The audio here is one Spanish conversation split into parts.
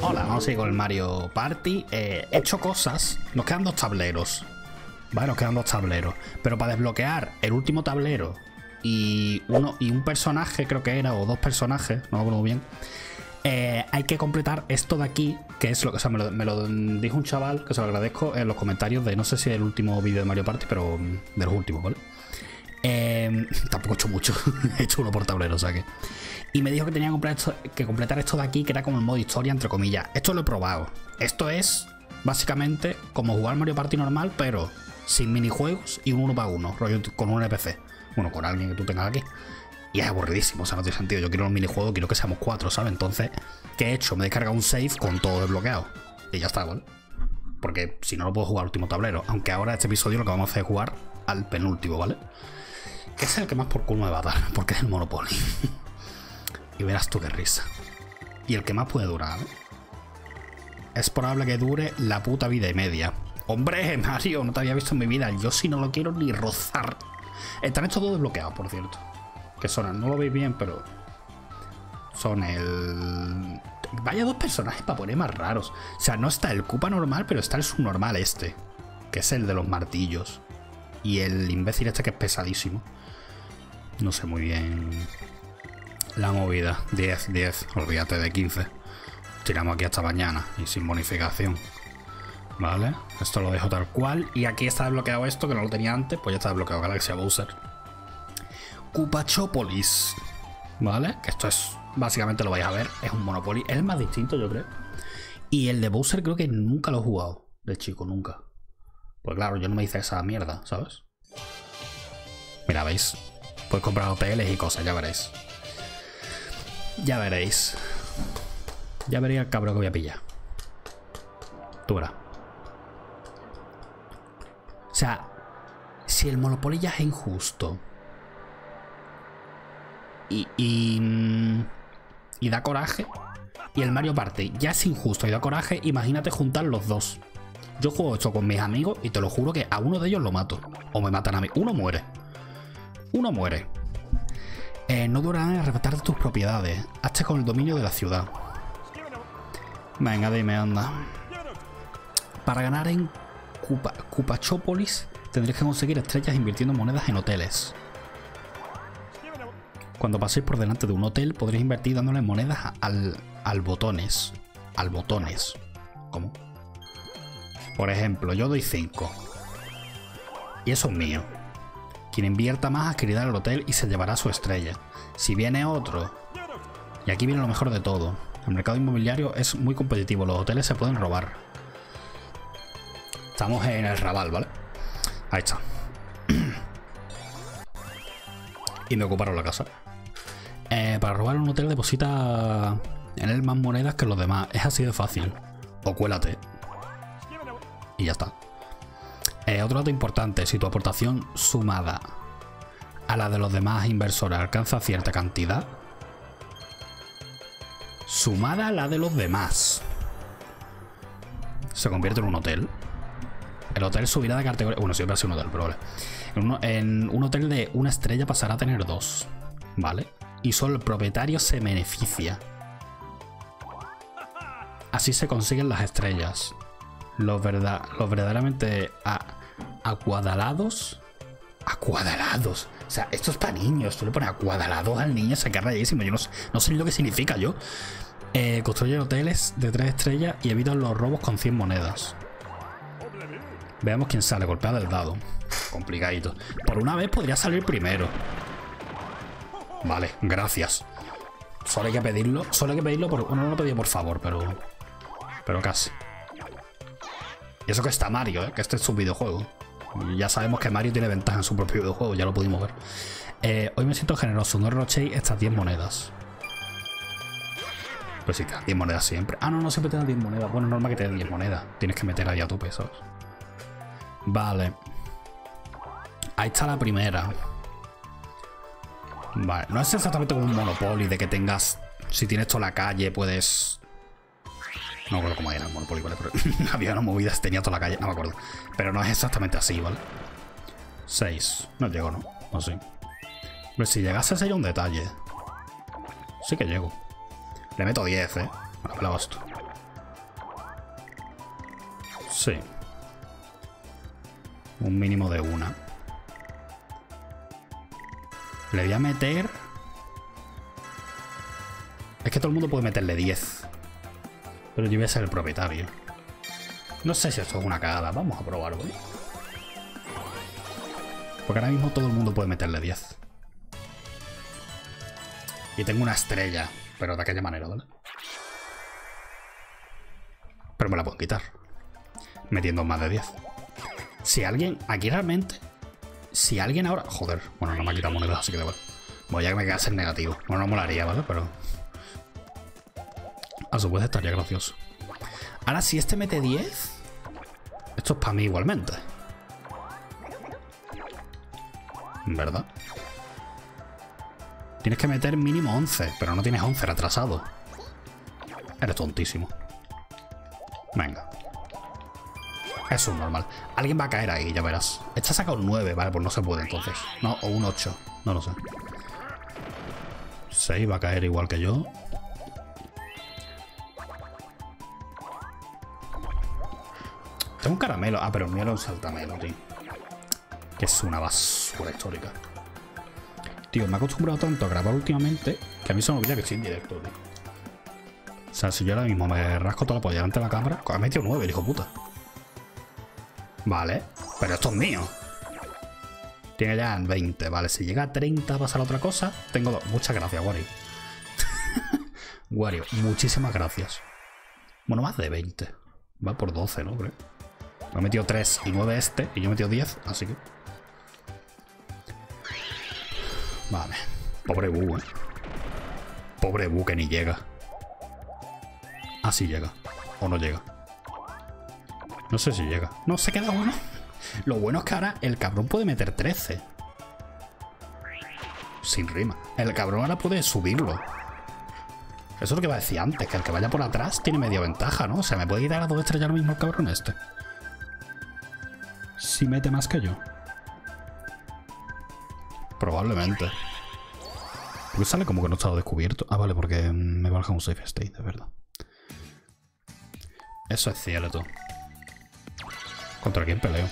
Hola, vamos a ir con el Mario Party. He hecho cosas. Nos quedan dos tableros. Vale, nos quedan dos tableros. Pero para desbloquear el último tablero y un personaje, creo que era, o dos personajes, no me acuerdo bien. Hay que completar esto de aquí, que es lo que, o sea, me lo dijo un chaval, que se lo agradezco, en los comentarios de, no sé si el último vídeo de Mario Party, pero de los últimos, ¿vale? Tampoco he hecho mucho, he hecho uno por tablero, o sea que... Y me dijo que tenía que completar esto de aquí, que era como el modo historia, entre comillas. Esto lo he probado. Esto es, básicamente, como jugar Mario Party normal, pero sin minijuegos y un 1x1, rollo con un NPC. Bueno, con alguien que tú tengas aquí. Y es aburridísimo, o sea, no tiene sentido. Yo quiero un minijuego, quiero que seamos 4, ¿sabes? Entonces, ¿qué he hecho? Me he descargado un save con todo desbloqueado. Y ya está, ¿vale? Porque si no, no puedo jugar al último tablero. Aunque ahora este episodio lo que vamos a hacer es jugar al penúltimo, ¿vale? Que es el que más por culo me va a dar, porque es el Monopoly. Y verás tú qué risa. Y el que más puede durar, ¿eh? Es probable que dure la puta vida y media. ¡Hombre, Mario! No te había visto en mi vida. Yo sí no lo quiero ni rozar. Están estos dos desbloqueados, por cierto. Que son, no lo veis bien, pero son el... Vaya dos personajes para poner más raros. O sea, no está el Koopa normal, pero está el subnormal este, que es el de los martillos. Y el imbécil este que es pesadísimo. No sé muy bien la movida. 10, 10, olvídate de 15. Tiramos aquí hasta mañana y sin bonificación. Vale, esto lo dejo tal cual. Y aquí está desbloqueado esto, que no lo tenía antes. Pues ya está desbloqueado Galaxia Bowser. Koopachópolis, ¿vale? Que esto es, básicamente lo vais a ver, es un Monopoly, es el más distinto, yo creo. Y el de Bowser creo que nunca lo he jugado, de chico, nunca. Pues claro, yo no me hice esa mierda, ¿sabes? Mira, ¿veis? Puedes comprar hoteles y cosas, ya veréis. Ya veréis. Ya veréis el cabrón que voy a pillar. Tú verás. O sea, si el Monopoly ya es injusto... Y da coraje. Y el Mario Party ya es injusto y da coraje. Imagínate juntar los dos. Yo juego esto con mis amigos y te lo juro que a uno de ellos lo mato. O me matan a mí. Uno muere. Uno muere. No durarán en arrebatar tus propiedades. Hazte con el dominio de la ciudad. Venga, dime, anda. Para ganar en Koopachópolis tendréis que conseguir estrellas invirtiendo monedas en hoteles. Cuando paséis por delante de un hotel, podréis invertir dándole monedas al botones. Al botones. ¿Cómo? Por ejemplo, yo doy 5. Y eso es mío. Quien invierta más adquirirá el hotel y se llevará su estrella. Si viene otro... Y aquí viene lo mejor de todo. El mercado inmobiliario es muy competitivo. Los hoteles se pueden robar. Estamos en el Raval, ¿vale? Ahí está. Y me ocuparon la casa. Para robar un hotel deposita en él más monedas que los demás. Es así de fácil. O cuélate. Y ya está. Otro dato importante. Si tu aportación sumada a la de los demás inversores alcanza cierta cantidad. Sumada a la de los demás. Se convierte en un hotel. El hotel subirá de categoría... Bueno, siempre ha sido un hotel, pero vale. En un hotel de una estrella pasará a tener 2. ¿Vale? Y solo el propietario se beneficia. Así se consiguen las estrellas. Los verdaderamente acuadalados. Acuadalados. O sea, esto es para niños. Tú le pones acuadalados al niño, se queda rayísimo. Yo no sé lo que significa yo. Construye hoteles de 3 estrellas y evita los robos con 100 monedas. Veamos quién sale, golpeada del dado. Complicadito. Por una vez podría salir primero. Vale, gracias. Solo hay que pedirlo. Solo hay que pedirlo por... Bueno, no lo pedí por favor, pero... Pero casi. Y eso que está Mario, ¿eh? Que este es su videojuego. Ya sabemos que Mario tiene ventaja en su propio videojuego. Ya lo pudimos ver. Hoy me siento generoso. No rochéis estas 10 monedas. Pues sí, te dan 10 monedas siempre. Ah, no, no siempre te dan 10 monedas. Bueno, normal que te den 10 monedas. Tienes que meter ahí a tope, ¿sabes? Vale. Ahí está la primera. Vale. No es exactamente como un Monopoly de que tengas... Si tienes toda la calle puedes... No me acuerdo cómo era el Monopoly, ¿vale? Pero había unas movidas, tenía toda la calle. No me acuerdo. Pero no es exactamente así, ¿vale? 6. No llegó, ¿no? No sé. Pero si llegase sería un detalle. Sí que llego. Le meto 10, ¿eh? No me la basto. Sí. Un mínimo de una. Le voy a meter... Es que todo el mundo puede meterle 10. Pero yo voy a ser el propietario. No sé si esto es una cagada. Vamos a probarlo, ¿eh? Porque ahora mismo todo el mundo puede meterle 10. Y tengo una estrella. Pero de aquella manera, ¿vale? Pero me la puedo quitar. Metiendo más de 10. Si alguien... Aquí realmente... Si alguien ahora... Joder. Bueno, no me ha quitado monedas, así que da igual. Voy a que me quedas en negativo. Bueno, no molaría, ¿vale? Pero... A su vez estaría gracioso. Ahora, si este mete 10... Esto es para mí igualmente. ¿Verdad? Tienes que meter mínimo 11. Pero no tienes 11 retrasado. Eres tontísimo. Venga. Es un normal. Alguien va a caer ahí, ya verás. Esta saca un 9, vale, pues no se puede entonces. No, o un 8, no lo sé. 6 va a caer igual que yo. Tengo un caramelo. Ah, pero mío era un saltamelo, tío. Que es una basura histórica. Tío, me he acostumbrado tanto a grabar últimamente que a mí se me olvida que estoy en directo, tío. O sea, si yo ahora mismo me rasco toda la polla delante de la cámara... Me he metido 9, el hijo puta. Vale, pero esto es mío. Tiene ya 20, vale. Si llega a 30 pasará otra cosa. Tengo 2, muchas gracias, Wario. Wario, muchísimas gracias. Bueno, más de 20. Va por 12, ¿no? Creo. Me ha metido 3 y 9 este. Y yo he metido 10, así que... Vale. Pobre Boo, ¿eh? Pobre Boo que ni llega. Así llega. O no llega. No sé si llega. No, se queda uno. Lo bueno es que ahora el cabrón puede meter 13. Sin rima. El cabrón ahora puede subirlo. Eso es lo que iba a decir antes, que el que vaya por atrás tiene media ventaja, ¿no? O sea, me puede quitar a 2 estrellas ahora mismo el cabrón este. Si mete más que yo. Probablemente. Porque sale como que no he estado descubierto. Ah, vale, porque me baja un safe state, de verdad. Eso es cierto. ¿Contra quién peleo?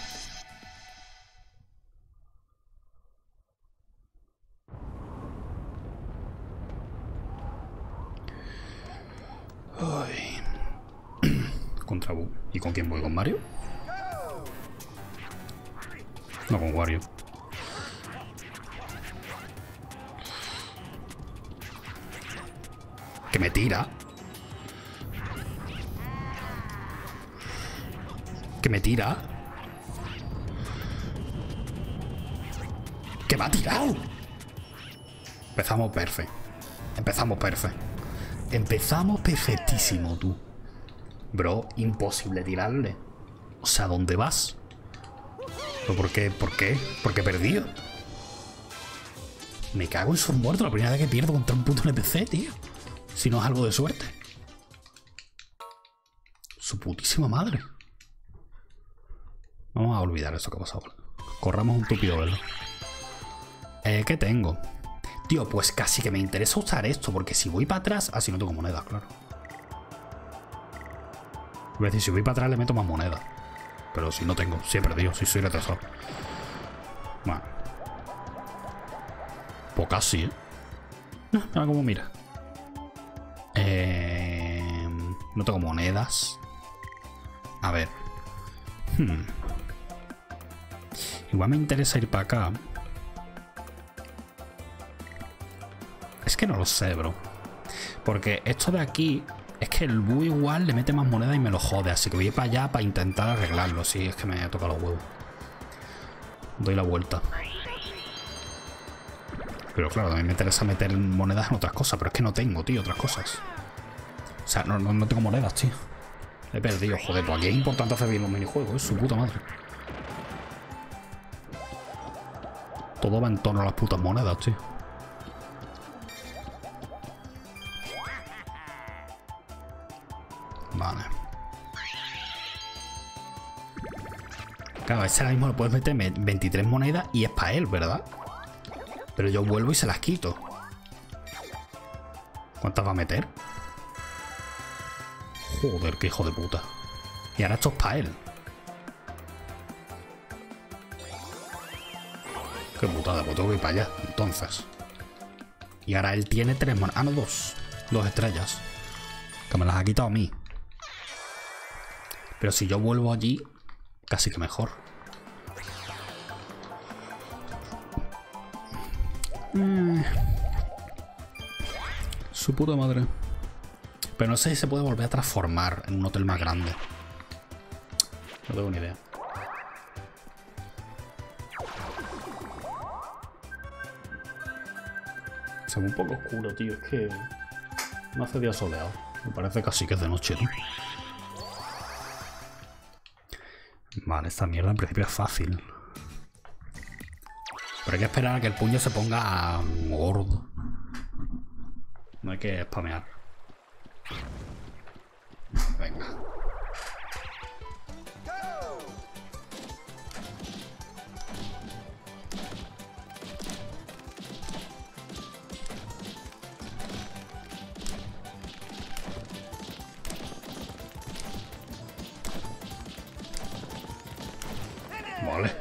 Ay. Contra Boo. ¿Y con quién voy? ¿Con Mario? No, con Wario. Que me tira. Que me tira. Que me ha tirado. Empezamos perfecto. Empezamos perfecto. Empezamos perfectísimo, tú. Bro, imposible tirarle. O sea, ¿dónde vas? ¿Pero por qué? ¿Por qué? ¿Por qué he perdido? Me cago en sus muertos. La primera vez que pierdo contra un puto NPC, tío. Si no es algo de suerte. Su putísima madre. Vamos a olvidar eso que ha pasado. Corramos un tupido velo. ¿Qué tengo? Tío, pues casi que me interesa usar esto. Porque si voy para atrás... Así no tengo monedas, claro. Es decir, si voy para atrás le meto más monedas. Pero si no tengo... Sí he perdido. Sí soy retrasado. Bueno. Pues casi, ¿eh? No, mira cómo mira. No tengo monedas. A ver. Igual me interesa ir para acá. Es que no lo sé, bro. Porque esto de aquí... Es que el Boo igual le mete más moneda y me lo jode. Así que voy a ir para allá para intentar arreglarlo. Sí, es que me toca los huevos. Doy la vuelta. Pero claro, también me interesa meter monedas en otras cosas. Pero es que no tengo, tío, otras cosas. O sea, no tengo monedas, tío. He perdido, joder. Pues aquí es importante hacer bien los minijuegos, es su puta madre. Todo va en torno a las putas monedas, tío. Vale. Claro, ese ahora mismo le puedes meter 23 monedas y es para él, ¿verdad? Pero yo vuelvo y se las quito. ¿Cuántas va a meter? Joder, qué hijo de puta. Y ahora esto es para él. Qué putada, pues tengo que ir para allá, entonces. Y ahora él tiene tres monedas. Ah, no, dos. Dos estrellas. Que me las ha quitado a mí. Pero si yo vuelvo allí, casi que mejor. Su puta madre. Pero no sé si se puede volver a transformar en un hotel más grande. No tengo ni idea. Se ve un poco oscuro, tío. Es que no hace día soleado. Me parece casi que es de noche, tío. Vale, esta mierda en principio es fácil. Pero hay que esperar a que el puño se ponga gordo. No hay que spamear. Venga. Vale.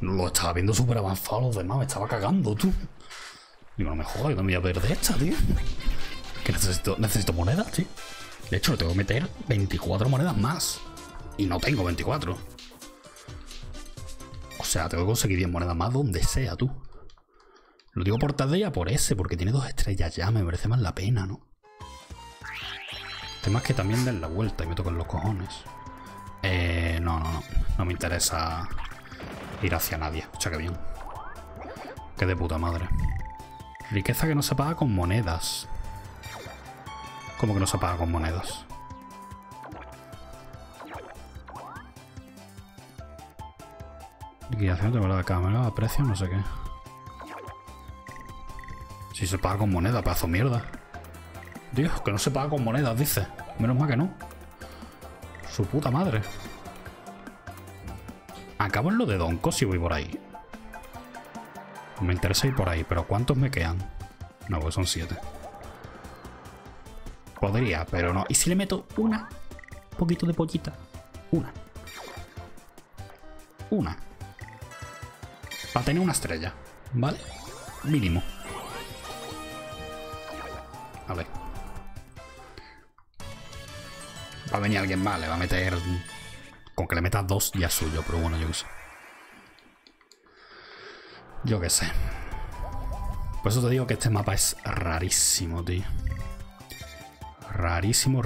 Lo estaba viendo súper avanzado los demás. Me estaba cagando, tú. Digo, no me jodas, yo también voy a perder esta, tío. Que necesito monedas, tío. De hecho, le tengo que meter 24 monedas más. Y no tengo 24. O sea, tengo que conseguir 10 monedas más donde sea, tú. Lo digo por tarde ya por ese, porque tiene dos estrellas ya. Me merece más la pena, ¿no? El tema es que también den la vuelta y me tocan los cojones. No me interesa ir hacia nadie. Escucha que bien. Qué de puta madre. Riqueza que no se paga con monedas. ¿Cómo que no se paga con monedas? Liquidación de la cámara, a precio, no sé qué. Si se paga con monedas, pedazo de mierda. Dios, que no se paga con monedas, dice. Menos mal que no. Su puta madre. Acabo en lo de Donko si voy por ahí. Me interesa ir por ahí, pero ¿cuántos me quedan? No, pues son 7. Podría, pero no. ¿Y si le meto una? Un poquito de pollita. Una. Para tener una estrella, ¿vale? Mínimo. A ver. Va a venir alguien más, le va a meter... Con que le metas dos ya es suyo, pero bueno, yo qué sé. Por eso te digo que este mapa es rarísimo, tío. Rarísimo.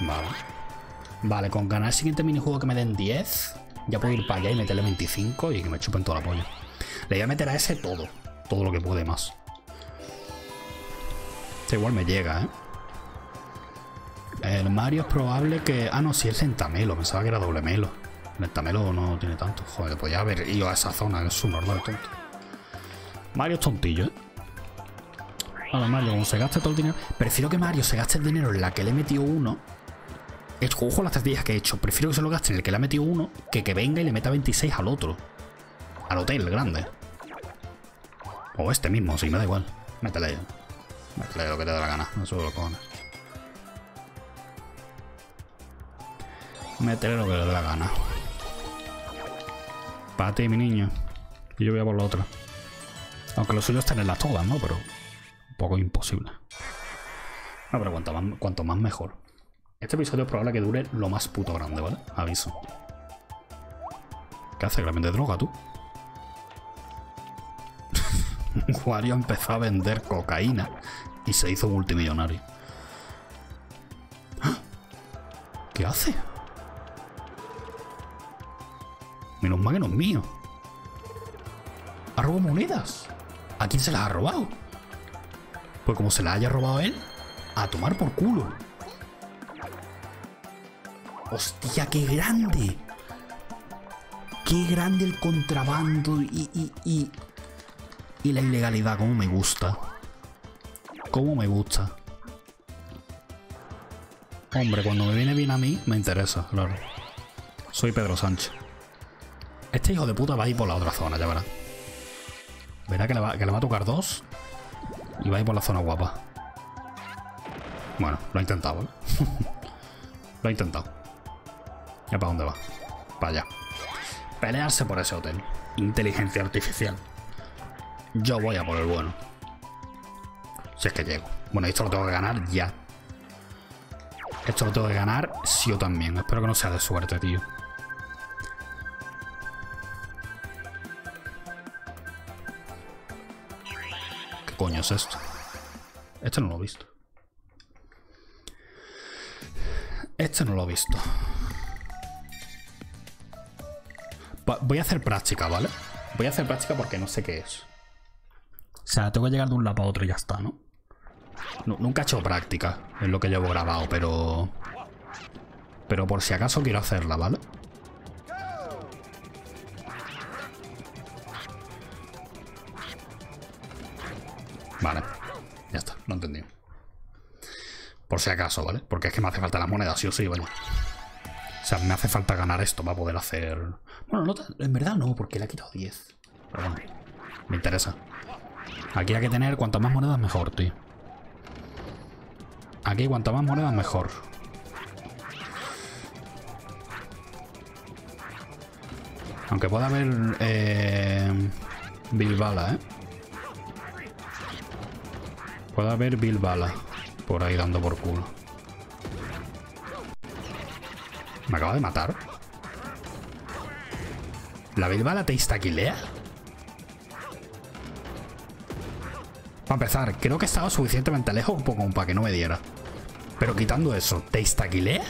Vale. Vale, con ganar el siguiente minijuego que me den 10, ya puedo ir para allá y meterle 25 y que me chupen toda la polla. Le voy a meter a ese todo. Todo lo que puede más. Este igual me llega, ¿eh? El Mario es probable que... Ah, no, sí, es lentamelo. Pensaba que era doble melo. Lentamelo no tiene tanto. Joder, pues ya haber ido a esa zona. Es un normal tonto. Mario es tontillo, ¿eh? Ahora Mario, como se gaste todo el dinero... Prefiero que Mario se gaste el dinero en la que le he metido uno. Es ojo a las estrategias que he hecho. Prefiero que se lo gaste en el que le ha metido uno que venga y le meta 26 al otro. Al hotel grande. O este mismo, sí, me da igual. Métele. Métele lo que te dé la gana. Eso lo cojones. Métele lo que le dé la gana. Para ti, mi niño. Y yo voy a por la otra. Aunque lo suyo es tenerlas todas, ¿no? Pero... un poco imposible. No, pero cuanto más mejor. Este episodio es probable que dure lo más puto grande, ¿vale? Aviso. ¿Qué hace? ¿Que la vende droga, tú? Wario empezó a vender cocaína y se hizo multimillonario. ¿Qué hace? Menos mal que no es mío. ¿Ha robado monedas? ¿A quién se las ha robado? Pues como se la haya robado él, a tomar por culo. ¡Hostia, qué grande! ¡Qué grande el contrabando y la ilegalidad! ¡Cómo me gusta! ¡Cómo me gusta! Hombre, cuando me viene bien a mí, me interesa, claro. Soy Pedro Sánchez. Este hijo de puta va a ir por la otra zona, ya verá. Verá que le va a tocar dos... Y vais por la zona guapa. Bueno, lo he intentado, ¿eh? Lo he intentado. ¿Ya para dónde va? Para allá. Pelearse por ese hotel. Inteligencia artificial. Yo voy a por el bueno. Si es que llego. Bueno, esto lo tengo que ganar ya. Esto lo tengo que ganar sí o también. Espero que no sea de suerte, tío. ¿Qué coño es esto? Este no lo he visto. Este no lo he visto. Voy a hacer práctica, ¿vale? Voy a hacer práctica porque no sé qué es. O sea, tengo que llegar de un lado a otro y ya está, ¿no? No, nunca he hecho práctica, es lo que llevo grabado, pero... Pero por si acaso quiero hacerla, ¿vale? Vale, ya está, lo he entendido. Por si acaso, ¿vale? Porque es que me hace falta las monedas, sí o sí, vaya. O sea, me hace falta ganar esto para poder hacer... Bueno, no, en verdad no, porque le he quitado 10. Pero bueno, me interesa. Aquí hay que tener cuantas más monedas mejor, tío. Aquí cuantas más monedas mejor. Aunque pueda haber... Bilbala, ¿eh? Puede haber Bilbala por ahí dando por culo. Me acaba de matar. ¿La Bilbala te instaquilea? Para empezar, creo que estaba suficientemente lejos como para que no me diera. Pero quitando eso, ¿te instaquilea?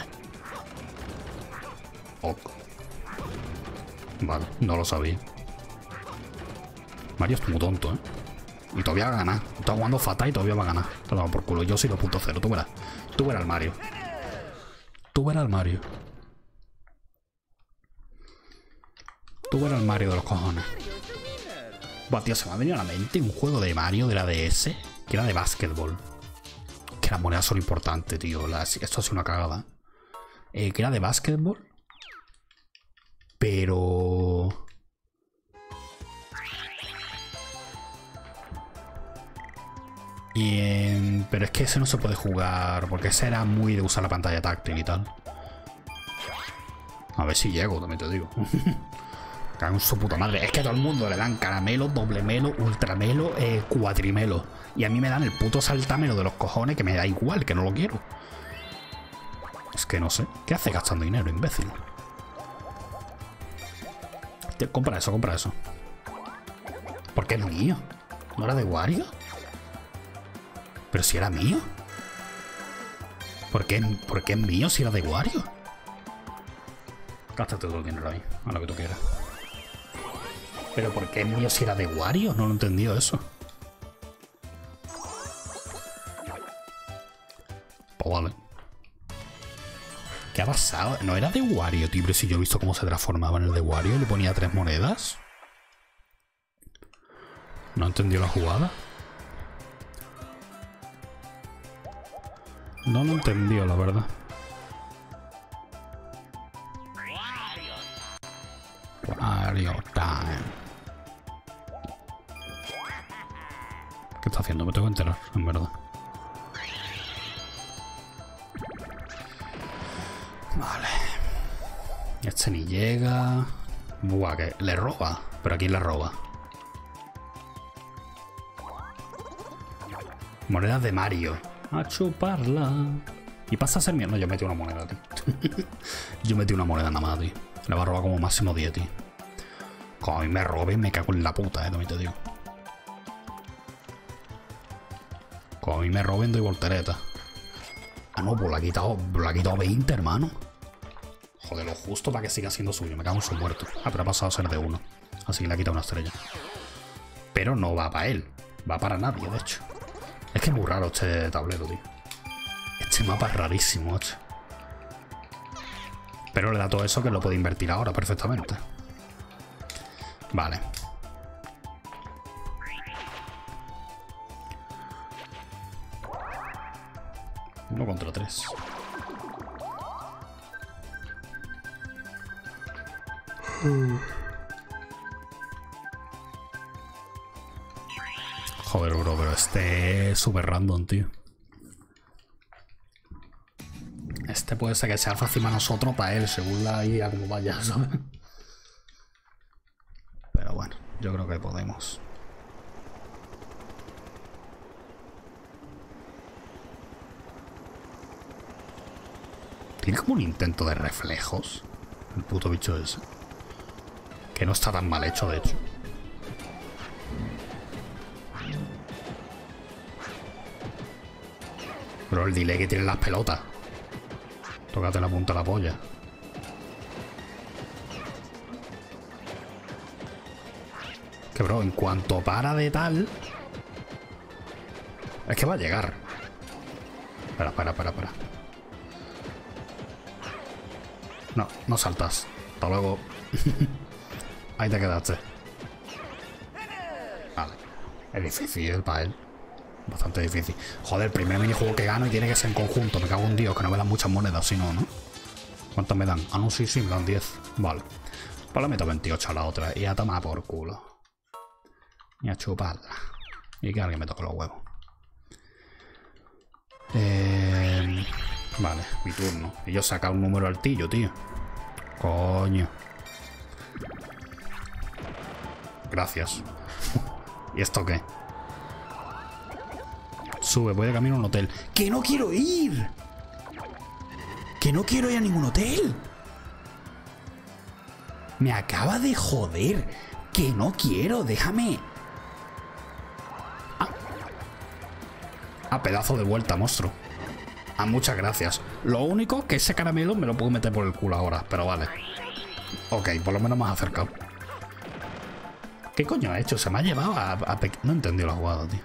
Oh. Vale, no lo sabía. Mario es muy tonto, ¿eh? Y todavía va a ganar. Está jugando fatal y todavía va a ganar. Te lo hago por culo. Yo sí 2.0. Tú verás. Tú verás al Mario. Tú verás al Mario. Tú verás al Mario de los cojones. Buah, tío, se me ha venido a la mente un juego de Mario de la DS que era de básquetbol. Que las monedas son importantes, tío. Esto ha sido una cagada. Que era de básquetbol. Pero... pero es que ese no se puede jugar porque ese era muy de usar la pantalla táctil y tal. A ver si llego, también te digo. Cago en su puta madre. Es que a todo el mundo le dan caramelo, doble melo, ultramelo, cuatrimelo. Y a mí me dan el puto saltamelo de los cojones que me da igual, que no lo quiero. Es que no sé. ¿Qué hace gastando dinero, imbécil? Tío, compra eso, compra eso. ¿Por qué no mío? ¿No era de Wario? ¿Pero si era mío? ¿Por qué es mío si era de Wario? Gástate todo el dinero ahí, a lo que tú quieras. ¿Pero por qué es mío si era de Wario? No lo he entendido eso. Pues vale. ¿Qué ha pasado? ¿No era de Wario, tío? Pero si yo he visto cómo se transformaba en el de Wario y le ponía 3 monedas. No entendió la jugada. No lo entendió, la verdad. Wario Time. ¿Qué está haciendo? Me tengo que enterar, en verdad. Vale. Este ni llega. Buah, que le roba. Pero aquí le roba. Monedas de Mario. A chuparla. Y pasa a ser mierda. No, yo metí una moneda, tío. Yo metí una moneda nada más, tío. Le va a robar como máximo 10, tío. Como a mí me roben, me cago en la puta, también te digo. Como a mí me roben, doy voltereta. Ah, no, pues la ha quitado 20, hermano. Joder, lo justo para que siga siendo suyo. Me cago en su muerto. Ah, pero ha pasado a ser de 1. Así que le ha quitado una estrella. Pero no va para él. Va para nadie, de hecho. Es que es muy raro este tablero, tío. Este mapa es rarísimo, ocho. Pero le da todo eso que lo puede invertir ahora perfectamente. Vale. Uno contra tres. Joder, bro, pero este es súper random, tío. Este puede ser que sea fácil a nosotros para él, según la guía como vaya, ¿sabes? Pero bueno, yo creo que podemos. Tiene como un intento de reflejos el puto bicho ese. Que no está tan mal hecho, de hecho. Pero el delay que tienen las pelotas. Tócate la punta de la polla. Que bro, en cuanto para de tal... Es que va a llegar. Para. No, no saltas. Hasta luego. Ahí te quedaste. Vale. Es difícil para él. Bastante difícil. Joder, el primer minijuego que gano y tiene que ser en conjunto. Me cago en Dios, que no me dan muchas monedas, si no, ¿no? ¿Cuántas me dan? Ah, no, sí, me dan 10. Vale. Pues le meto 28 a la otra. Y a tomar por culo. Y a chuparla. Y que alguien me toque los huevos. Vale, mi turno. Y yo saca un número altillo, tío. Coño. Gracias. ¿Y esto qué? Sube, voy de camino a un hotel. ¡Que no quiero ir! ¡Que no quiero ir a ningún hotel! Me acaba de joder. ¡Que no quiero! ¡Déjame! Ah. Ah, pedazo de vuelta, monstruo. Ah, muchas gracias. Lo único que ese caramelo me lo puedo meter por el culo ahora. Pero vale. Ok, por lo menos más acercado. ¿Qué coño ha hecho? Se me ha llevado a... No he entendido la jugada, tío.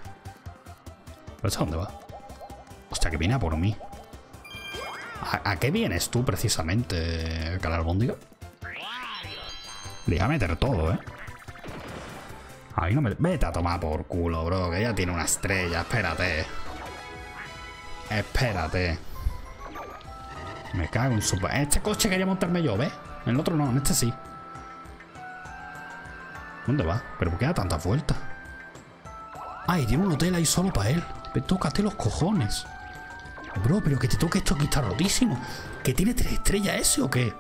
¿Pero esta dónde va? Hostia, que viene a por mí. ¿A qué vienes tú precisamente, Calalbóndiga? Le iba a meter todo, ¿eh? A mí no me... Vete a tomar por culo, bro. Que ya tiene una estrella. Espérate. Espérate. Me cago en su... Este coche quería montarme yo, ¿ves? En el otro no, en este sí. ¿Dónde va? ¿Pero por qué da tantas vueltas? Ay, tiene un hotel ahí solo para él. Tócate los cojones. Bro, pero que te toque esto aquí está rotísimo. ¿Que tiene 3 estrellas ese o qué?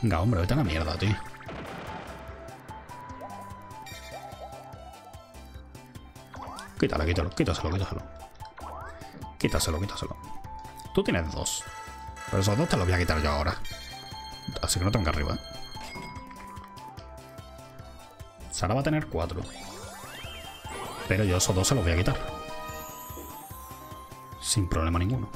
Venga, hombre, vete a la mierda, tío. Quítalo, quítaselo. Tú tienes 2. Pero esos 2 te los voy a quitar yo ahora. Así que no tengo arriba. Sara va a tener 4. Pero yo esos 2 se los voy a quitar. Sin problema ninguno.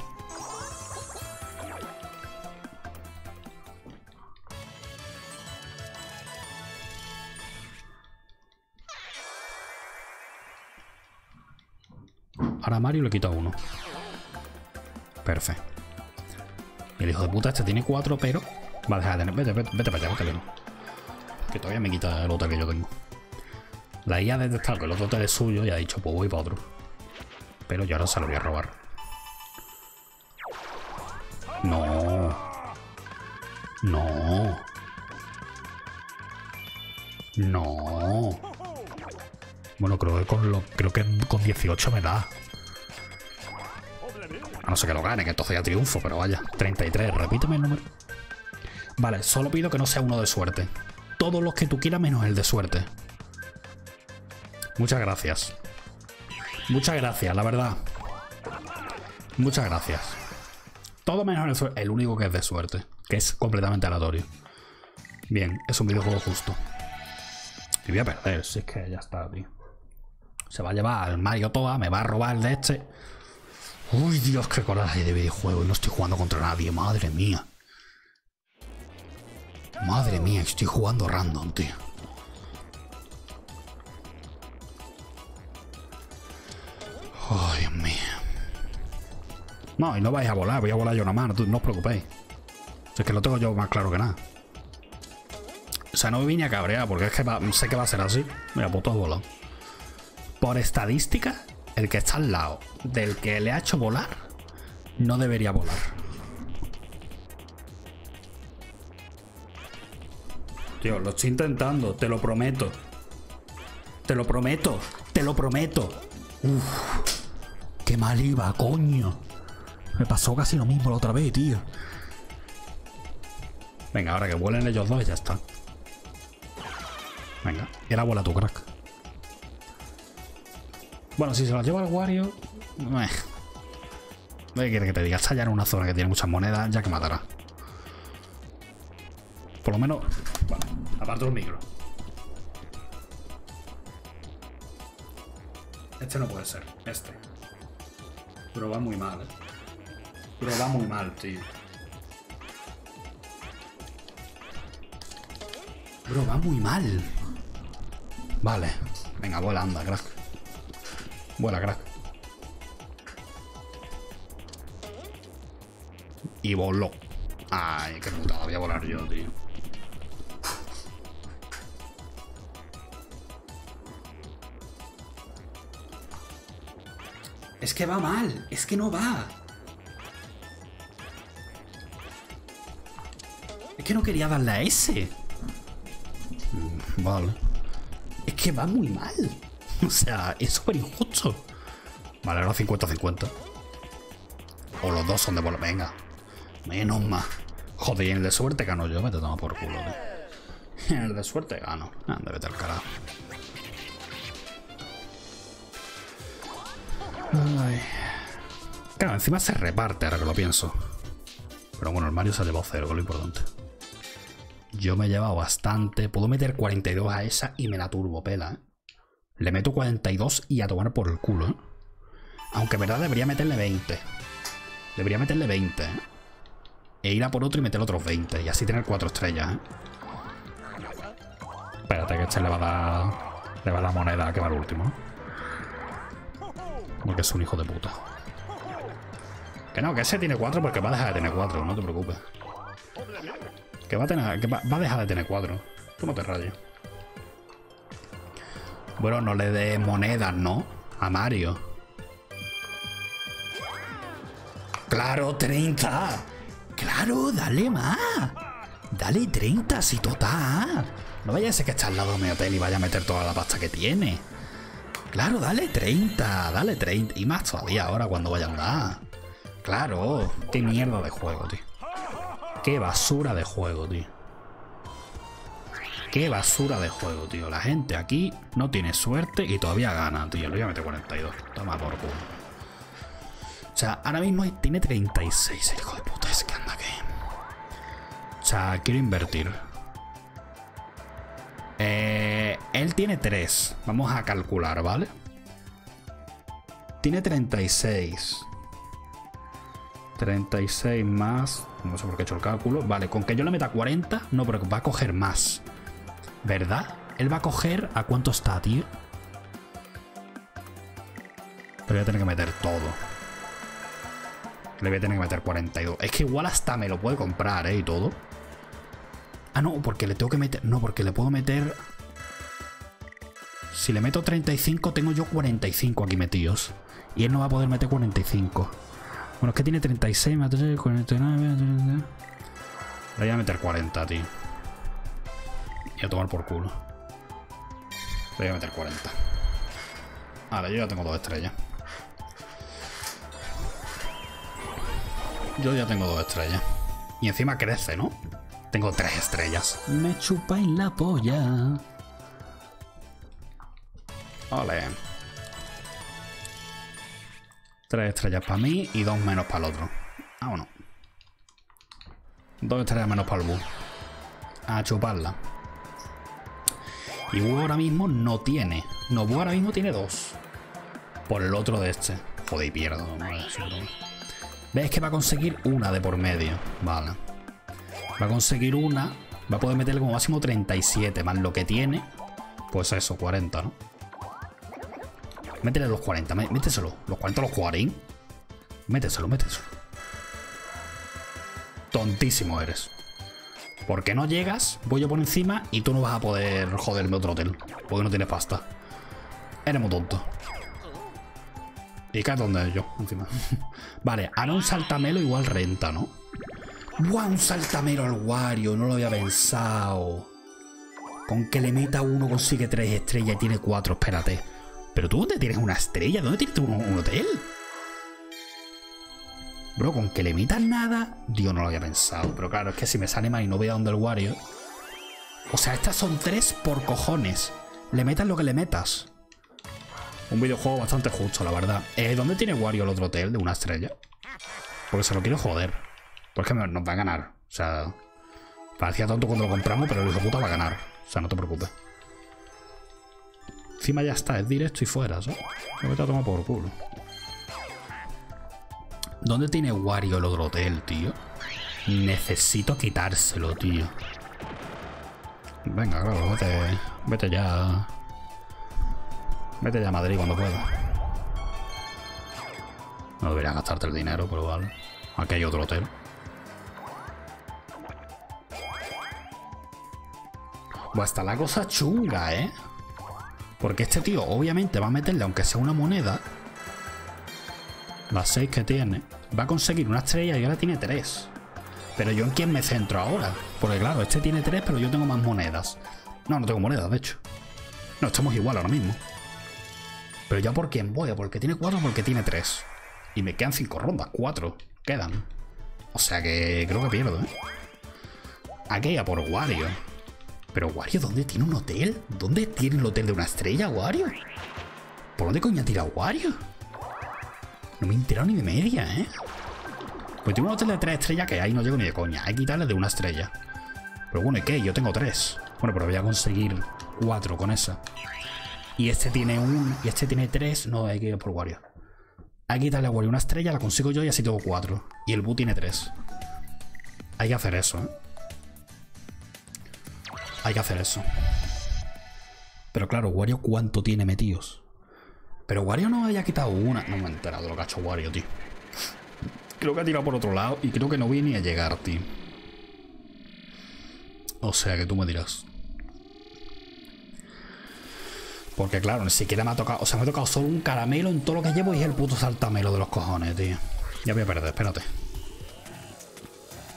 Ahora a Mario le quito 1. Perfecto. El hijo de puta este tiene 4, pero... Vale, deja de tener... Vete para allá, búscale uno. Que todavía me quita el hotel que yo tengo. La IA ha detectado que el otro hotel es suyo y ha dicho, pues voy para otro. Pero yo ahora se lo voy a robar. No. No. No. Bueno, creo que con 18 me da. A no ser que lo gane, que entonces ya triunfo, pero vaya. 33, repíteme el número. Vale, solo pido que no sea uno de suerte. Todos los que tú quieras menos el de suerte. Muchas gracias. Muchas gracias, la verdad. Muchas gracias. Todo menos el suerte. El único que es de suerte. Que es completamente aleatorio. Bien, es un videojuego justo. Y voy a perder, si es que ya está, tío. Se va a llevar al Mario Toa, me va a robar el de este. Uy, Dios, qué coraje de videojuego. Y no estoy jugando contra nadie, madre mía. Madre mía, estoy jugando random, tío. Oh, Dios mío. No, y no vais a volar, voy a volar yo nomás, no os preocupéis. Es que lo tengo yo más claro que nada. O sea, no me vine a cabrear, porque es que sé que va a ser así. Mira, pues todo es volado. Por estadística, el que está al lado del que le ha hecho volar, no debería volar. Tío, lo estoy intentando, te lo prometo. Te lo prometo, te lo prometo. Uf, qué mal iba, coño. Me pasó casi lo mismo la otra vez, tío. Venga, ahora que vuelen ellos dos y ya está. Venga, y ahora vuela tu crack. Bueno, si se las lleva el Wario... ¿Qué quiere que te diga? Está ya en una zona que tiene muchas monedas, ya que matará. Por lo menos... Bueno, aparte un micro. Este no puede ser, este. Pero va muy mal, ¿eh? Pero va muy mal, tío. Bro, va muy mal. Vale. Venga, vuela, anda, crack. Vuela, crack. Y voló. Ay, qué putada, voy a volar yo, tío. Es que va mal. Es que no va. Es que no quería darle a ese. Vale. Es que va muy mal. O sea, es súper injusto. Vale, ahora 50-50. O los dos son de bola. Venga. Menos más. Joder, y en el de suerte gano yo. Me te tomo por culo, tío. En el de suerte gano. Anda, vete al carajo. Ay. Claro, encima se reparte ahora que lo pienso. Pero bueno, el Mario se ha llevado cero, que es lo importante. Yo me he llevado bastante. Puedo meter 42 a esa y me la turbopela, ¿eh? Le meto 42 y a tomar por el culo, ¿eh? Aunque en verdad debería meterle 20. Debería meterle 20, ¿eh? E ir a por otro y meter otros 20. Y así tener 4 estrellas, ¿eh? Espérate que este le va a dar... Le va a dar moneda que va al último, ¿no? Porque es un hijo de puta. Que no, que ese tiene 4 porque va a dejar de tener 4. No te preocupes. Que va a tener, que va a dejar de tener 4. Tú no te rayes. Bueno, no le des monedas, ¿no? A Mario. ¡Claro, 30! ¡Claro, dale más! ¡Dale 30, si total! No vaya a ser que está al lado de mi hotel y vaya a meter toda la pasta que tiene. ¡Claro, dale 30! ¡Dale 30! Y más todavía ahora cuando vaya a andar. ¡Claro! ¡Qué mierda de juego, tío! ¡Qué basura de juego, tío! ¡Qué basura de juego, tío! La gente aquí no tiene suerte y todavía gana, tío. Le voy a meter 42. Toma por culo. O sea, ahora mismo tiene 36. Hijo de puta, es que anda aquí. O sea, quiero invertir. Él tiene 3. Vamos a calcular, ¿vale? Tiene 36. 36 más... No sé por qué he hecho el cálculo. Vale, con que yo le meta 40. No, pero va a coger más, ¿verdad? Él va a coger... ¿A cuánto está, tío? Le voy a tener que meter todo. Le voy a tener que meter 42. Es que igual hasta me lo puede comprar, ¿eh? Y todo. Ah, no, porque le tengo que meter... No, porque le puedo meter... Si le meto 35, tengo yo 45 aquí metidos. Y él no va a poder meter 45. Bueno, es que tiene 36, más 3, 49... Le voy a meter 40, tío. Y a tomar por culo. Le voy a meter 40. Ahora, yo ya tengo 2 estrellas. Yo ya tengo 2 estrellas. Y encima crece, ¿no? Tengo 3 estrellas. Me chupáis la polla. Ole. 3 estrellas para mí y 2 menos para el otro. Ah, bueno. 2 estrellas menos para el Boo. A chuparla. Y Boo ahora mismo no tiene. No, Boo ahora mismo tiene 2. Por el otro de este. Joder, y pierdo. ¿Ves que va a conseguir una de por medio? Vale. Va a conseguir una. Va a poder meterle como máximo 37. Más lo que tiene. Pues eso, 40, ¿no? Métele los 40, méteselo. Los 40 los jugarín. Méteselo, méteselo. Tontísimo eres. Porque no llegas, voy yo por encima y tú no vas a poder joderme otro hotel. Porque no tienes pasta. Eres muy tonto. Y cae donde yo, encima. Vale, ahora un saltamelo igual renta, ¿no? ¡Buah! Un saltamelo al Wario, no lo había pensado. Con que le meta uno consigue 3 estrellas y tiene 4, espérate. ¿Pero tú dónde tienes una estrella? ¿Dónde tienes tú un hotel? Bro, con que le metas nada... Dios, no lo había pensado. Pero claro, es que si me sale mal y no voy a donde el Wario... O sea, estas son 3 por cojones. Le metas lo que le metas. Un videojuego bastante justo, la verdad. ¿Dónde tiene Wario el otro hotel de 1 estrella? Porque se lo quiero joder. Porque nos va a ganar. O sea... Parecía tonto cuando lo compramos, pero el hijo puta va a ganar. O sea, no te preocupes. Encima ya está, es directo y fuera, ¿sabes? Me voy a tomar por culo. ¿Dónde tiene Wario el otro hotel, tío? Necesito quitárselo, tío. Venga, claro, vete. Vete ya. Vete ya a Madrid cuando pueda. No debería gastarte el dinero, pero vale. Aquí hay otro hotel. Pues está la cosa chunga, ¿eh? Porque este tío obviamente va a meterle, aunque sea una moneda, las 6 que tiene. Va a conseguir 1 estrella y ahora tiene 3. Pero yo en quién me centro ahora. Porque claro, este tiene 3, pero yo tengo más monedas. No, no tengo monedas, de hecho. No, estamos igual ahora mismo. Pero ya por quién voy, porque tiene 4, porque tiene 3. Y me quedan 5 rondas, 4 quedan. O sea que creo que pierdo, ¿eh? Aquella por Wario. Pero Wario, ¿dónde tiene un hotel? ¿Dónde tiene el hotel de 1 estrella, Wario? ¿Por dónde coño ha tirado Wario? No me he enterado ni de media, ¿eh? Pues tengo un hotel de 3 estrellas que ahí no llego ni de coña. Hay que quitarle de 1 estrella. Pero bueno, ¿y qué? Yo tengo 3. Bueno, pero voy a conseguir 4 con esa. Y este tiene 1 y este tiene 3. No, hay que ir por Wario. Hay que quitarle a Wario 1 estrella, la consigo yo y así tengo 4. Y el Boo tiene 3. Hay que hacer eso, ¿eh? Hay que hacer eso. Pero claro, Wario, ¿cuánto tiene metidos? Pero Wario no haya quitado una. No me he enterado de lo que ha hecho Wario, tío. Creo que ha tirado por otro lado y creo que no voy ni a llegar, tío. O sea que tú me dirás. Porque claro, ni siquiera me ha tocado. O sea, me ha tocado solo un caramelo en todo lo que llevo y es el puto saltamelo de los cojones, tío. Ya voy a perder, espérate.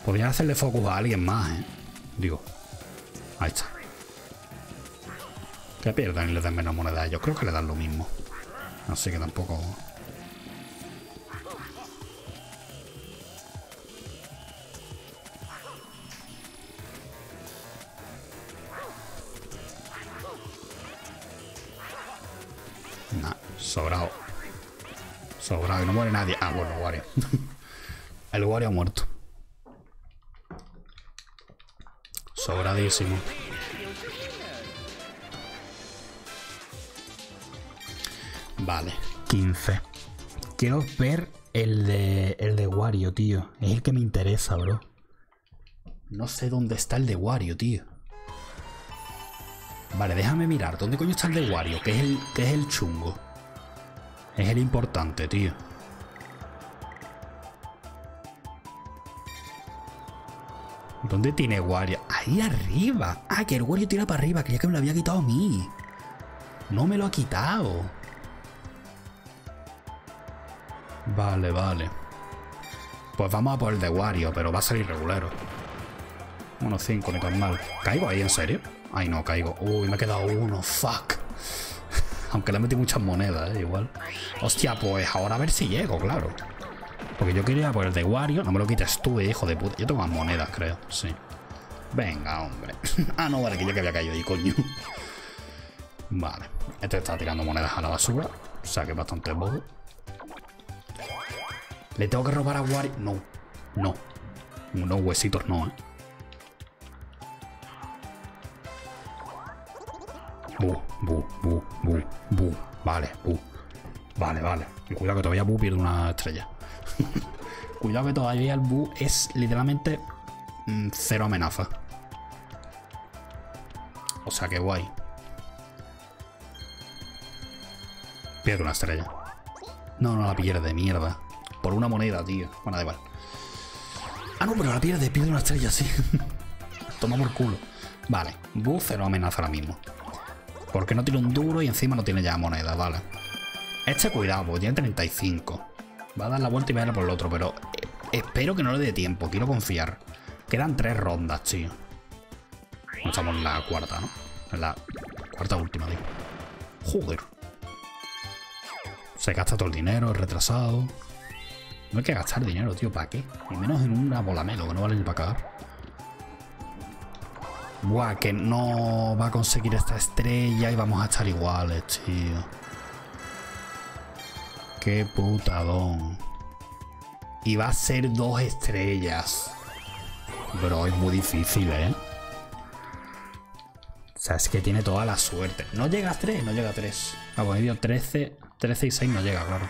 Podrían hacerle focus a alguien más, ¿eh? Digo. Ahí está. Que pierdan y le den menos moneda a ellos. Creo que le dan lo mismo. Así que tampoco... Nah, sobrado. Sobrado, y no muere nadie. Ah, bueno, Wario. El Wario ha muerto. Sobradísimo. Vale, 15. Quiero ver el de Wario, tío. Es el que me interesa, bro. No sé dónde está el de Wario, tío. Vale, déjame mirar. ¿Dónde coño está el de Wario? Que es el chungo. Es el importante, tío. ¿Dónde tiene Wario? Ahí arriba. Ah, que el Wario tira para arriba. Creía que me lo había quitado a mí. No me lo ha quitado. Vale, vale. Pues vamos a por el de Wario, pero va a salir regulero. Unos 5, ni tan mal. ¿Caigo ahí, en serio? Ay, no, caigo. Uy, me ha quedado uno. Fuck. Aunque le he metido muchas monedas, igual. Hostia, pues ahora a ver si llego, claro. Porque yo quería por el de Wario. No me lo quites tú, hijo de puta. Yo tengo más monedas, creo. Sí. Venga, hombre. Ah, no, vale, que ya que había caído ahí, coño. Vale. Este está tirando monedas a la basura. O sea que es bastante bobo. Le tengo que robar a Wario. No. No. Unos huesitos no, ¿eh? Bu, bu, bu, bu, bu. Vale, bu. Vale, vale. Y cuidado que todavía Bu pierde 1 estrella. Cuidado que todavía el Bu es literalmente 0 amenaza. O sea que guay. Pierde 1 estrella. No, no la pierde, mierda. Por 1 moneda, tío. Bueno, da igual. Ah, no, pero la pierde 1 estrella, sí. Toma por culo. Vale, Bu 0 amenaza ahora mismo. Porque no tiene un duro y encima no tiene ya moneda, vale. Este cuidado, porque tiene 35. Va a dar la vuelta y va a ir por el otro, pero espero que no le dé tiempo, quiero confiar. Quedan 3 rondas, tío. No estamos en la cuarta, ¿no? En la cuarta última, digo. Joder. Se gasta todo el dinero, es retrasado. No hay que gastar dinero, tío. ¿Para qué? Ni menos en una bolamelo, que no vale ni para cagar. Buah, que no va a conseguir esta estrella y vamos a estar iguales, tío. Qué putadón. Y va a ser 2 estrellas. Bro, es muy difícil, ¿eh? O sea, es que tiene toda la suerte. No llega a 3, no llega a 3. Ah, pues he ido 13, 13 y 6 no llega, claro.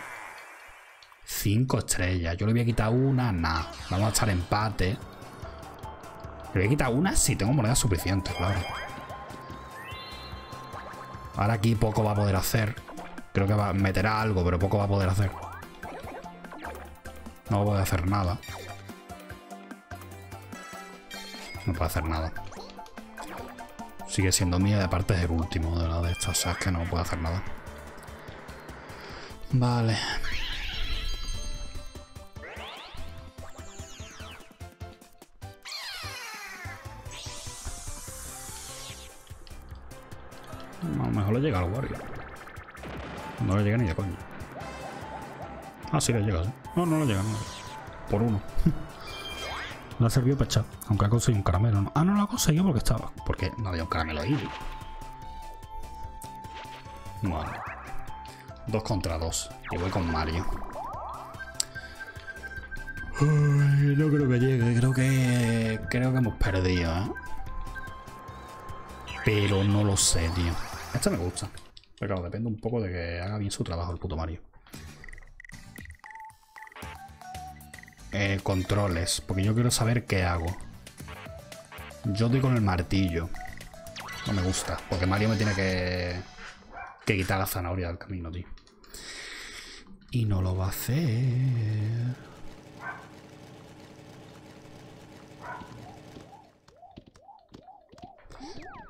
5 estrellas. Yo le voy a quitar una, nada. Vamos a estar empate. Le voy a quitar una si tengo monedas suficientes, claro. Ahora aquí poco va a poder hacer. Creo que va a meter algo, pero poco va a poder hacer. No va a poder hacer nada. No puede hacer nada. Sigue siendo mía, de parte es el último de la de estas, o sea, es que no puede hacer nada. Vale. A lo mejor le llega al Wario. No le llega ni de coño. Ah, sí le llega, ¿sí? No, no le llega, no. Por uno. Le ha servido para echar. Aunque ha conseguido un caramelo, ¿no? Ah, no lo ha conseguido porque estaba. Porque no había un caramelo ahí. Bueno. 2 contra 2. Y voy con Mario. Uy, no creo que llegue. Creo que hemos perdido, ¿eh? Pero no lo sé, tío. Esta me gusta. Pero claro, depende un poco de que haga bien su trabajo el puto Mario. Controles. Porque yo quiero saber qué hago. Yo doy con el martillo. No me gusta. Porque Mario me tiene que quitar la zanahoria del camino, tío. Y no lo va a hacer.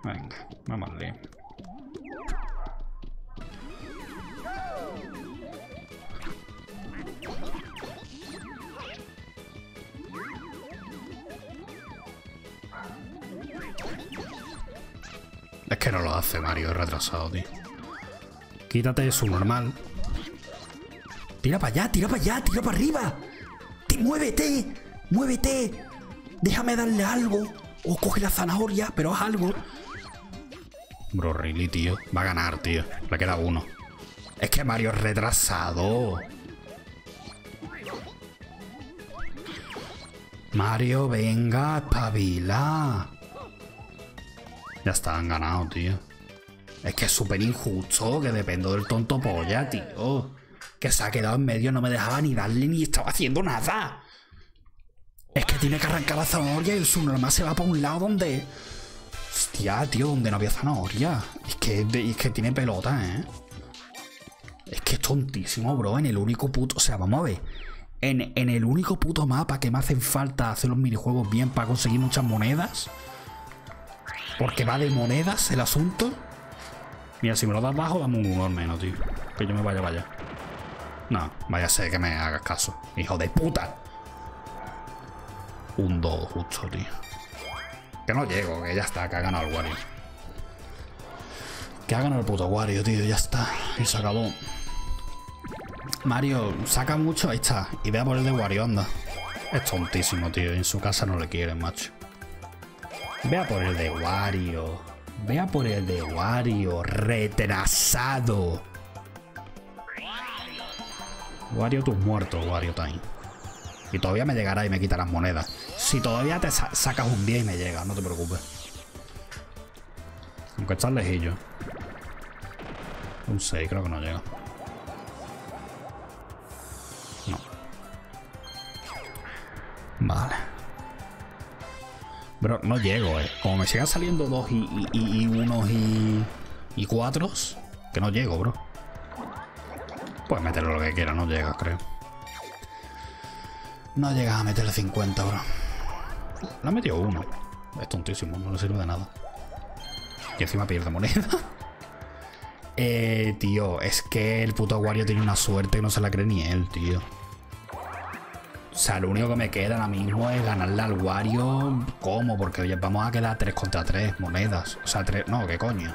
Venga, vamos a leer. Es que no lo hace Mario, es retrasado, tío. Quítate su normal. Tira para allá, tira para allá, tira para arriba. ¡Muévete! ¡Muévete! Déjame darle algo. O coge la zanahoria, pero haz algo. Bro, really, tío. Va a ganar, tío. Le queda uno. Es que Mario es retrasado. Mario, venga, espabila. Ya está, han ganado, tío. Es que es súper injusto, que dependo del tonto polla, tío. Que se ha quedado en medio, no me dejaba ni darle ni estaba haciendo nada. Es que tiene que arrancar la zanahoria y el subnormal se va para un lado donde... Hostia, tío, donde no había zanahoria. Es que tiene pelota, ¿eh? Es que es tontísimo, bro. En el único puto... O sea, vamos a ver. En el único puto mapa que me hacen falta hacer los minijuegos bien para conseguir muchas monedas. Porque va de monedas el asunto. Mira, si me lo das bajo, dame un 1 al menos, tío. Que yo me vaya, vaya. No, vaya a ser que me hagas caso. Hijo de puta. Un 2 justo, tío. Que no llego, que ya está, que ha ganado el Wario. Que ha ganado el puto Wario, tío, ya está. Y se acabó. Mario, saca mucho, ahí está. Y ve a por el de Wario, anda. Es tontísimo, tío, en su casa no le quieren, macho. Ve a por el de Wario. Ve a por el de Wario, retrasado. Wario, tú muerto, Wario time. Y todavía me llegará y me quitarás monedas. Si todavía te sacas un 10 y me llega, no te preocupes. Aunque estás lejillo. Un 6, creo que no llega. No. Vale. Pero no llego, eh. Como me sigan saliendo 2 y 1 y 4, que no llego, bro. Puedes meterlo lo que quieras, no llega, creo. No llegas a meterle 50, bro. Le ha metido 1. Es tontísimo, no le sirve de nada. Y encima pierde moneda. Tío, es que el puto Wario tiene una suerte que no se la cree ni él, tío. O sea, lo único que me queda ahora mismo es ganarle al Wario. ¿Cómo? Porque oye, vamos a quedar 3 contra 3 monedas. O sea, 3... No, ¿qué coño?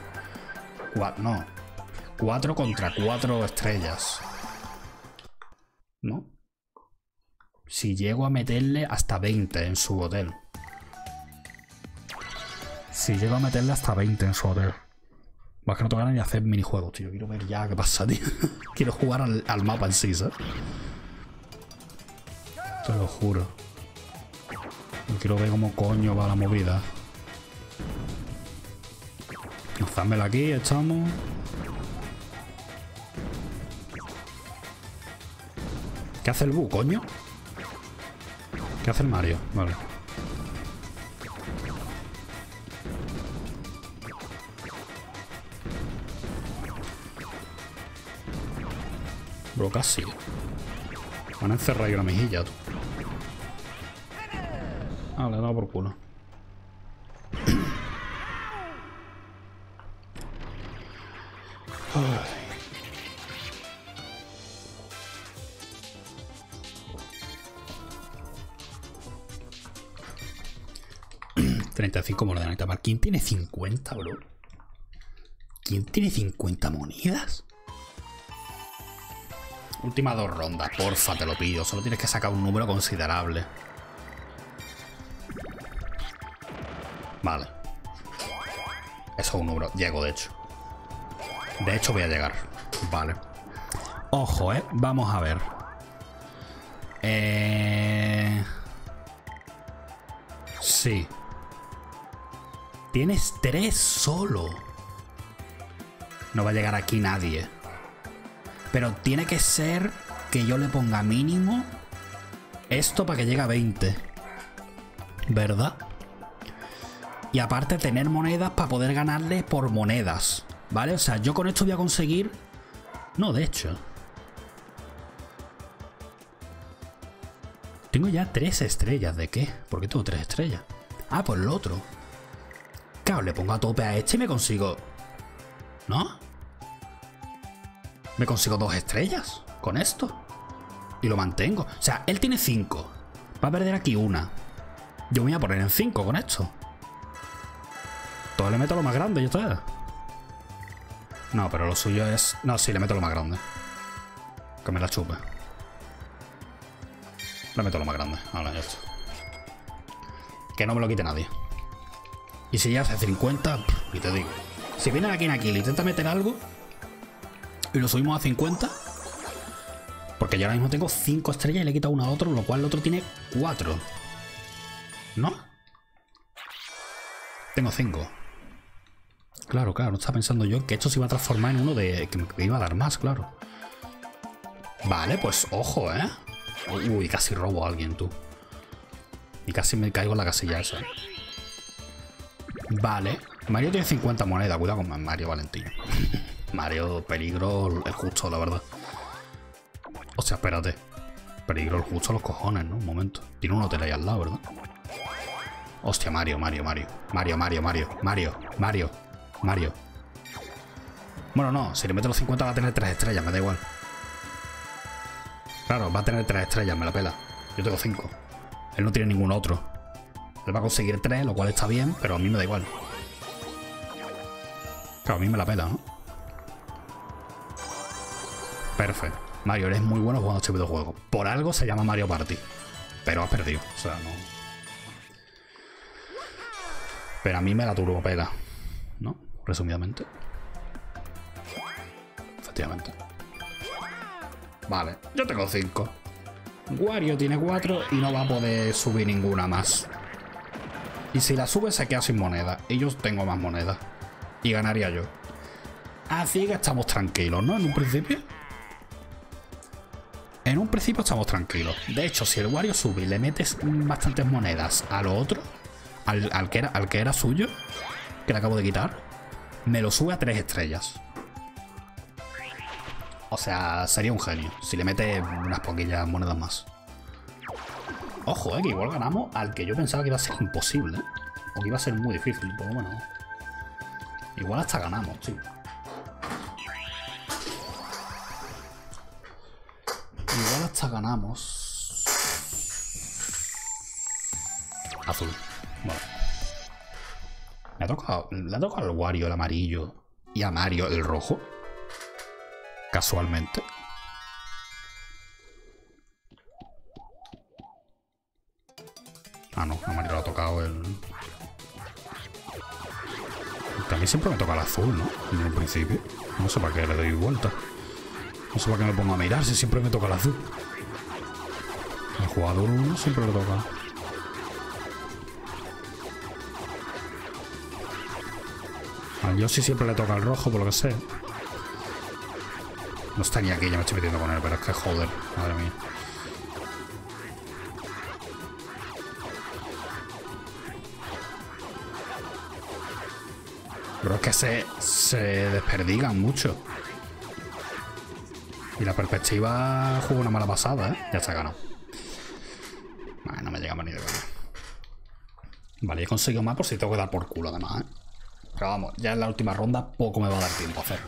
4 contra 4 estrellas. ¿No? Si llego a meterle hasta 20 en su hotel. Si llego a meterle hasta 20 en su hotel. Más que no tengo ganas ni hacer minijuegos, tío. Quiero ver ya qué pasa, tío. Quiero jugar al mapa en sí, ¿sabes? Te lo juro. No quiero ver cómo coño va la movida. Lanzámela aquí, echamos. ¿Qué hace el Boo, coño? ¿Qué hace el Mario? Vale. Bro, casi. Van a encerrar ahí una mejilla, tú. Ah, le he dado por culo. Ay. 35 monedas. ¿Quién tiene 50, bro? ¿Quién tiene 50 monedas? Últimas 2 rondas, porfa, te lo pido. Solo tienes que sacar un número considerable. Vale. Eso es un número. Llego, de hecho. De hecho voy a llegar. Vale. Ojo, ¿eh? Vamos a ver. Sí. Tienes 3 solo. No va a llegar aquí nadie. Pero tiene que ser que yo le ponga mínimo esto para que llegue a 20. ¿Verdad? Y aparte tener monedas para poder ganarle por monedas. ¿Vale? O sea, yo con esto voy a conseguir... No, de hecho. Tengo ya 3 estrellas. ¿De qué? ¿Por qué tengo 3 estrellas? Ah, pues el otro. Claro, le pongo a tope a este y me consigo... ¿No? Me consigo 2 estrellas con esto. Y lo mantengo. O sea, él tiene 5. Va a perder aquí una. Yo me voy a poner en 5 con esto. Todo le meto lo más grande, yo todavía. No, pero lo suyo es... No, sí, le meto lo más grande. Que me la chupe. Le meto lo más grande. Ahora ya está. Que no me lo quite nadie. Y si ya hace 50... Y te digo. Si vienen aquí en aquí y intenta meter algo... Y lo subimos a 50. Porque yo ahora mismo tengo 5 estrellas y le he quitado una a otro, lo cual el otro tiene 4. ¿No? Tengo 5. Claro, no estaba pensando yo que esto se iba a transformar en uno de... Que me iba a dar más, claro. Vale, pues ojo, ¿eh? Uy, casi robo a alguien, tú. Y casi me caigo en la casilla esa. Vale. Mario tiene 50 monedas. Cuidado con Mario, Valentino. Mario, peligro el justo, la verdad. O sea, espérate. Peligro el justo a los cojones, ¿no? Un momento. Tiene un hotel ahí al lado, ¿verdad? Hostia, Mario. Bueno, no. Si le meto los 50 va a tener 3 estrellas, me da igual. Claro, va a tener 3 estrellas, me la pela. Yo tengo 5. Él no tiene ningún otro. Él va a conseguir 3, lo cual está bien, pero a mí me da igual. Claro, a mí me la pela, ¿no? Perfecto. Mario, eres muy bueno jugando este videojuego. Por algo se llama Mario Party. Pero has perdido. O sea, no. Pero a mí me la turbopela, ¿no? Resumidamente. Efectivamente. Vale. Yo tengo 5. Wario tiene 4 y no va a poder subir ninguna más. Y si la sube se queda sin moneda. Y yo tengo más monedas. Y ganaría yo. Así que estamos tranquilos, ¿no? En un principio. En un principio estamos tranquilos. De hecho, si el Wario sube y le metes bastantes monedas a lo otro, al que era suyo, que le acabo de quitar, me lo sube a 3 estrellas. O sea, sería un genio. Si le metes unas poquillas monedas más. Ojo, que igual ganamos al que yo pensaba que iba a ser imposible. O que iba a ser muy difícil, pero bueno. Igual hasta ganamos, tío. Igual hasta ganamos. azul. Vale. Le ha tocado al Wario el amarillo y a Mario el rojo. Casualmente. Ah, no, a Mario le ha tocado el... Porque a mí siempre me toca el azul, ¿no? Desde el principio. No sé para qué le doy vuelta. No sé para qué me pongo a mirar si siempre me toca el azul. El jugador 1 siempre le toca. Al Yoshi siempre le toca el rojo, por lo que sé. No está ni aquí, ya me estoy metiendo con él, pero es que joder, madre mía. Pero es que se desperdigan mucho. Y la perspectiva jugó una mala pasada, ¿eh? Ya se ha ganado. Vale, no me llega más ni de verdad. Vale, he conseguido más por si tengo que dar por culo, además, ¿eh? Pero vamos, ya en la última ronda poco me va a dar tiempo a hacerlo.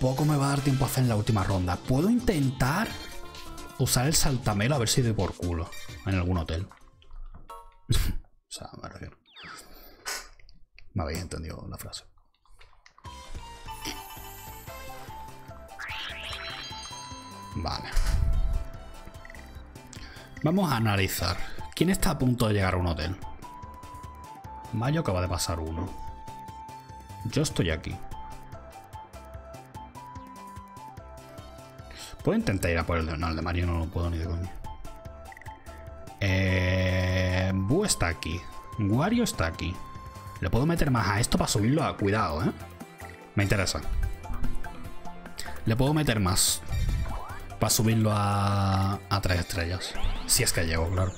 Poco me va a dar tiempo a hacer en la última ronda. Puedo intentar usar el saltamelo a ver si doy por culo en algún hotel. O sea, me refiero. Me habéis entendido la frase. Vale. Vamos a analizar. ¿Quién está a punto de llegar a un hotel? Mario acaba de pasar uno. Yo estoy aquí. Puedo intentar ir a por el de... No, el de Mario no lo puedo ni de coño. Boo está aquí. Wario está aquí. Le puedo meter más a esto para subirlo a... Cuidado, ¿eh? Me interesa. Le puedo meter más para subirlo a 3 estrellas. Si es que llego, claro.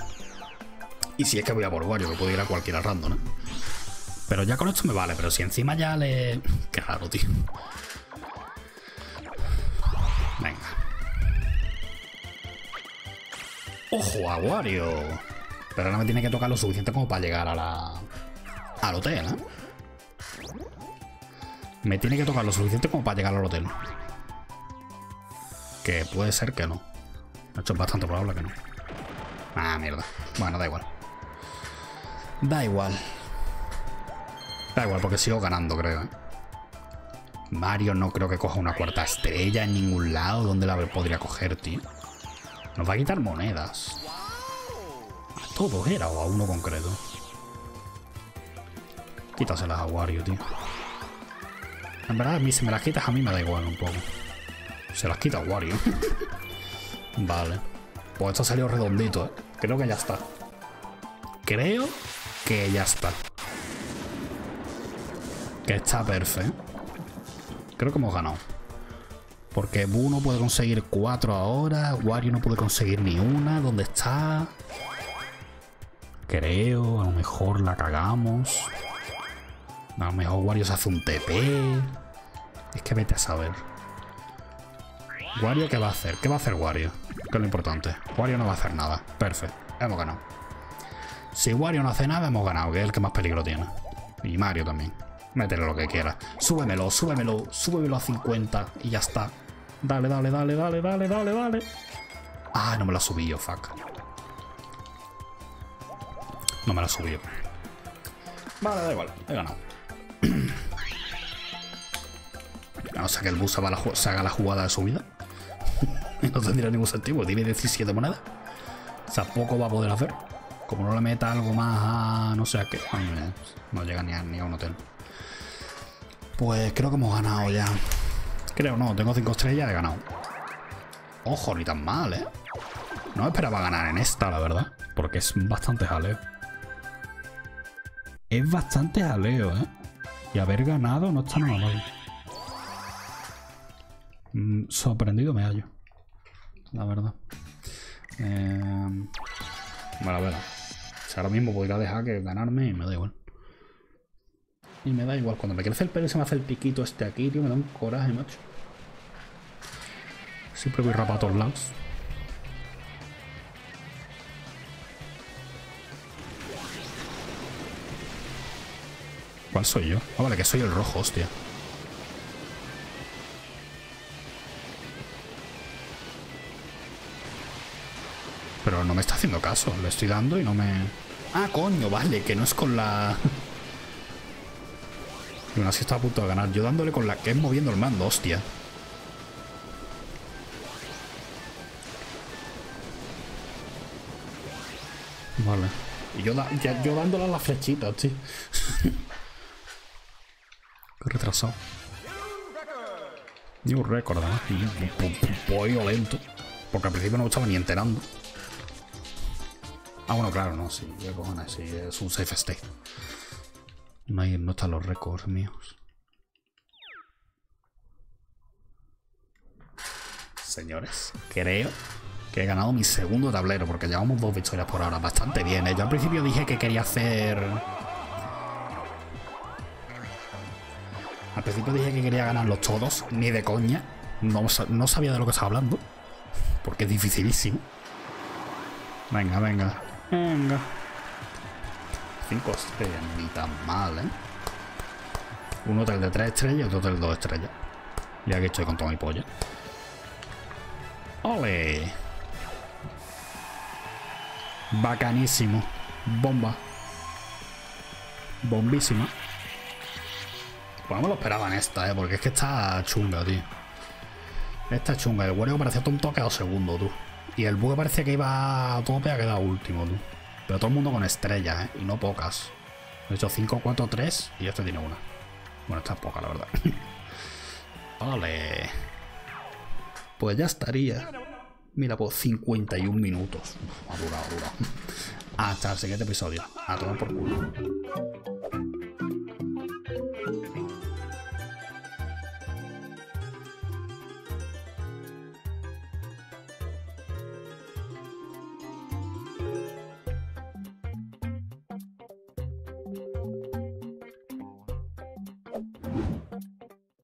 Y si es que voy a por Wario, que puedo ir a cualquiera random, ¿eh? Pero ya con esto me vale. Pero si encima ya le... Qué raro, tío. Venga. ¡Ojo a Wario! Pero ahora me tiene que tocar lo suficiente como para llegar a la... al hotel, ¿eh? Me tiene que tocar lo suficiente como para llegar al hotel. Que puede ser que no. De hecho, es bastante probable que no. Ah, mierda. Bueno, da igual. Da igual. Da igual, porque sigo ganando, creo, ¿eh? Mario no creo que coja una 4ª estrella en ningún lado. ¿Dónde la podría coger, tío? Nos va a quitar monedas. ¿A todos era o a uno concreto? Quítaselas a Wario, tío. En verdad, a mí si me las quitas, a mí me da igual un poco. Se las quita a Wario. Vale. Pues esto ha salido redondito, ¿eh? Creo que ya está. Creo que ya está. Que está perfecto. Creo que hemos ganado. Porque Boo no puede conseguir 4 ahora. Wario no puede conseguir ni una. ¿Dónde está? Creo. A lo mejor la cagamos. A lo mejor Wario se hace un TP. Es que vete a saber. ¿Wario qué va a hacer? ¿Qué va a hacer Wario? Que es lo importante. Wario no va a hacer nada. Perfecto. Hemos ganado. Si Wario no hace nada, hemos ganado. Que es el que más peligro tiene. Y Mario también. Métele lo que quiera. Súbemelo, súbemelo. Súbemelo a 50. Y ya está. Dale, dale, dale, dale, dale, dale, dale. Ah, no me la subí yo, fuck. No me la subí yo. Vale, da igual. He ganado. A no ser que el bus se haga la jugada de su vida. No tendría ningún sentido. Tiene 17 monedas. O sea, poco va a poder hacer. Como no le meta algo más a... no sé a qué. No llega ni a un hotel. Pues creo que hemos ganado ya. Creo no. Tengo 5 estrellas. He ganado. Ojo, ni tan mal, ¿eh? No esperaba ganar en esta, la verdad. Porque es bastante jaleo. Es bastante jaleo, ¿eh? Y haber ganado no está nada mal. Sorprendido me hallo, la verdad. Bueno, bueno. O sea, ahora mismo podría dejar que ganarme y me da igual. Y me da igual. Cuando me crece el pelo y se me hace el piquito este aquí, tío, me da un coraje, macho. Siempre voy rapado a todos lados. ¿Cuál soy yo? Ah, vale, que soy el rojo, hostia. Pero no me está haciendo caso. Le estoy dando y no me... Ah, coño, vale, que no es con la... Y aún así está a punto de ganar. Yo dándole con la que es moviendo el mando, hostia. Vale. Y yo dándole a la flechita, tío. Qué retrasado. New record, pollo lento. Porque al principio no me estaba ni enterando. Ah, bueno, claro, no, sí. ¿Qué cojones? Sí, es un safe state. No están los récords míos. Señores, creo que he ganado mi segundo tablero, porque llevamos 2 victorias por ahora. Bastante bien, ¿eh? Yo al principio dije que quería hacer... Al principio dije que quería ganarlos todos, ni de coña. No sabía de lo que estaba hablando, porque es dificilísimo. Venga, venga, venga. 5 estrellas, ni tan mal, ¿eh? Un hotel de 3 estrellas, otro hotel de 2 estrellas. Ya que estoy con toda mi polla. ¡Ole! Bacanísimo. Bomba. Bombísima. Pues no me lo esperaba en esta, ¿eh? Porque es que está chunga, tío. Esta es chunga. El Wario parecía tonto, ha quedado segundo, tú. Y el Boo parecía que iba a tope, ha quedado último, tú. Pero todo el mundo con estrellas, ¿eh? Y no pocas. De hecho, 5, 4, 3. Y este tiene una. Bueno, esta es poca, la verdad. Vale. Pues ya estaría. Mira, pues 51 minutos. Uf, ha durado. Hasta el siguiente episodio. A tomar por culo.